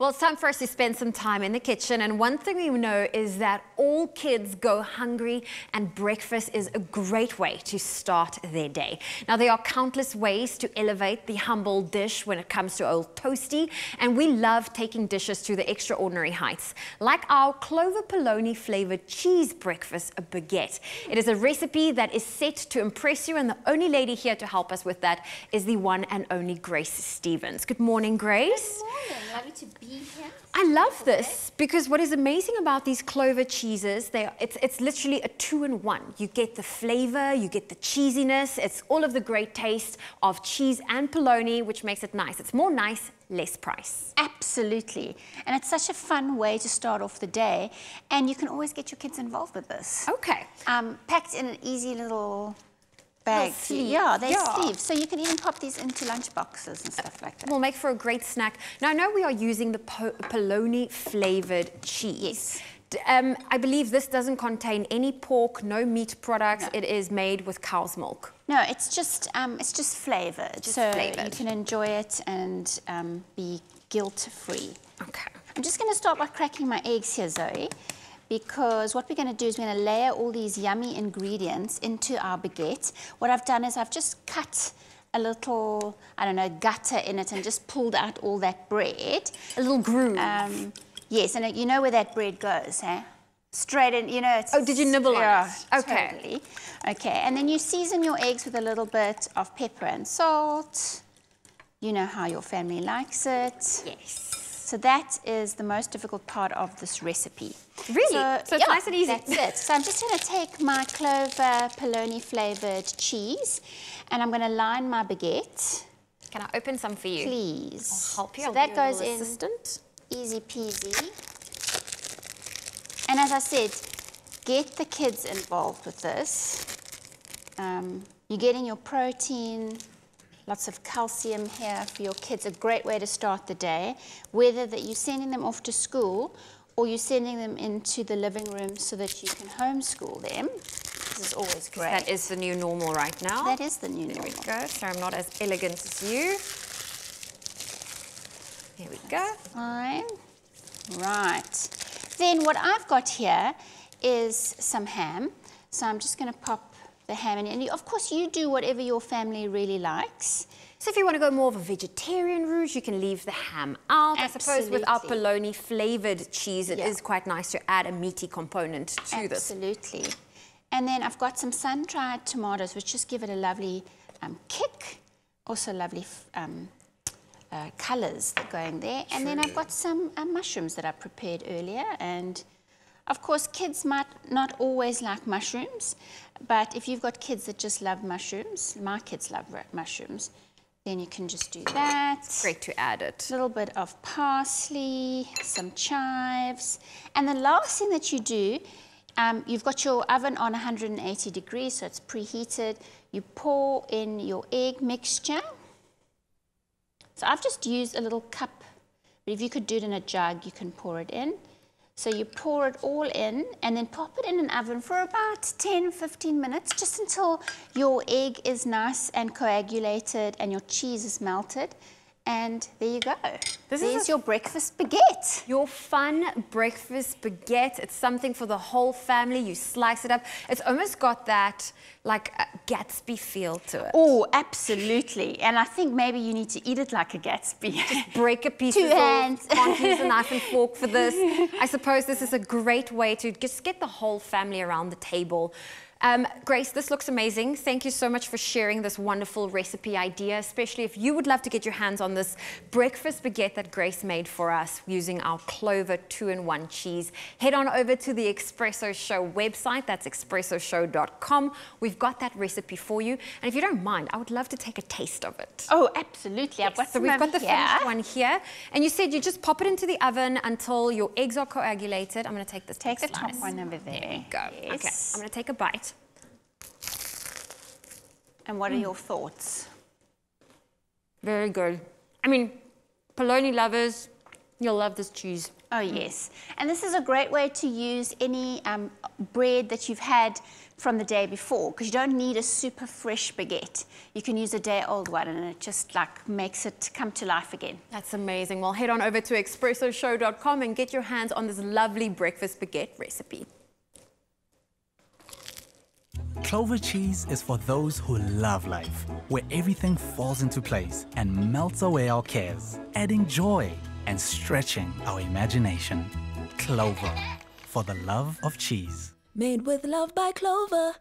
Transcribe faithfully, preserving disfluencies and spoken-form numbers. Well, it's time for us to spend some time in the kitchen, and one thing we know is that all kids go hungry, and breakfast is a great way to start their day. Now, there are countless ways to elevate the humble dish when it comes to Old Toasty, and we love taking dishes to the extraordinary heights, like our Clover Polony flavored cheese breakfast baguette. It is a recipe that is set to impress you, and the only lady here to help us with that is the one and only Grace Stevens. Good morning, Grace. Good morning. Lovely to be here. I love this because what is amazing about these Clover cheeses, they are, it's, it's literally a two-in-one. You get the flavor, you get the cheesiness, it's all of the great taste of cheese and polony, which makes it nice. It's more nice, less price. Absolutely. And it's such a fun way to start off the day, and you can always get your kids involved with this. Okay. Um, packed in an easy little... Bag. Yeah, they're yeah. sleeves. So you can even pop these into lunch boxes and stuff like that. We'll make for a great snack. Now, I know we are using the po polony flavoured cheese. Yes. Um, I believe this doesn't contain any pork, no meat products. No. It is made with cow's milk. No, it's just um, it's just flavoured. Just so flavoured. You can enjoy it and um, be guilt-free. Okay. I'm just going to start by cracking my eggs here, Zoe, because what we're going to do is we're going to layer all these yummy ingredients into our baguette. What I've done is I've just cut a little, I don't know, gutter in it and just pulled out all that bread. A little groove. Um, yes, and you know where that bread goes, huh? Straight in, you know. It's, oh, did you nibble yeah, on it? Okay. Totally. Okay, and then you season your eggs with a little bit of pepper and salt. You know how your family likes it. Yes. So that is the most difficult part of this recipe. Really? So, so it's yeah, nice and easy. That's it. So I'm just going to take my Clover Polony flavoured cheese, and I'm going to line my baguette. Can I open some for you? Please. I'll help you. So I'll that goes in assistant. Easy peasy. And as I said, get the kids involved with this. Um, you're getting your protein. Lots of calcium here for your kids, a great way to start the day, whether that you're sending them off to school or you're sending them into the living room so that you can homeschool them. This is always great. That is the new normal right now. That is the new normal. There we go, so I'm not as elegant as you. There we go. Fine. Right. Then what I've got here is some ham, so I'm just going to pop the ham in, and you, of course you do whatever your family really likes. So if you want to go more of a vegetarian route, you can leave the ham out. Absolutely. I suppose with our polony flavoured cheese, it yeah. is quite nice to add a meaty component to Absolutely. This. Absolutely. And then I've got some sun-dried tomatoes, which just give it a lovely um, kick. Also lovely um, uh, colours that go in there. True. And then I've got some uh, mushrooms that I prepared earlier, and of course, kids might not always like mushrooms, but if you've got kids that just love mushrooms, my kids love mushrooms, then you can just do that. It's great to add it. A little bit of parsley, some chives. And the last thing that you do, um, you've got your oven on one hundred eighty degrees, so it's preheated. You pour in your egg mixture. So I've just used a little cup, but if you could do it in a jug, you can pour it in. So you pour it all in and then pop it in an oven for about ten to fifteen minutes, just until your egg is nice and coagulated and your cheese is melted. And there you go. This There's is your breakfast baguette. Your fun breakfast baguette. It's something for the whole family. You slice it up. It's almost got that like a Gatsby feel to it. Oh, absolutely. And I think maybe you need to eat it like a Gatsby. Just break a piece. Two hands. Can't use a knife and fork for this. I suppose this is a great way to just get the whole family around the table. Um, Grace, this looks amazing. Thank you so much for sharing this wonderful recipe idea, especially if you would love to get your hands on this breakfast baguette that Grace made for us using our Clover two-in-one cheese. Head on over to the Expresso Show website. That's expresso show dot com. We've got that recipe for you. And if you don't mind, I would love to take a taste of it. Oh, absolutely. Yes. I've got so we've got the here. finished one here. And you said you just pop it into the oven until your eggs are coagulated. I'm going to take this. Take the slice. Top one over there. There you go. Yes. Okay, I'm going to take a bite. And what are mm. your thoughts? Very good. I mean, polony lovers, you'll love this cheese. Oh yes, and this is a great way to use any um, bread that you've had from the day before, because you don't need a super fresh baguette. You can use a day old one and it just like makes it come to life again. That's amazing. Well, head on over to expresso show dot com and get your hands on this lovely breakfast baguette recipe. Clover cheese is for those who love life, where everything falls into place and melts away our cares, adding joy and stretching our imagination. Clover, for the love of cheese. Made with love by Clover.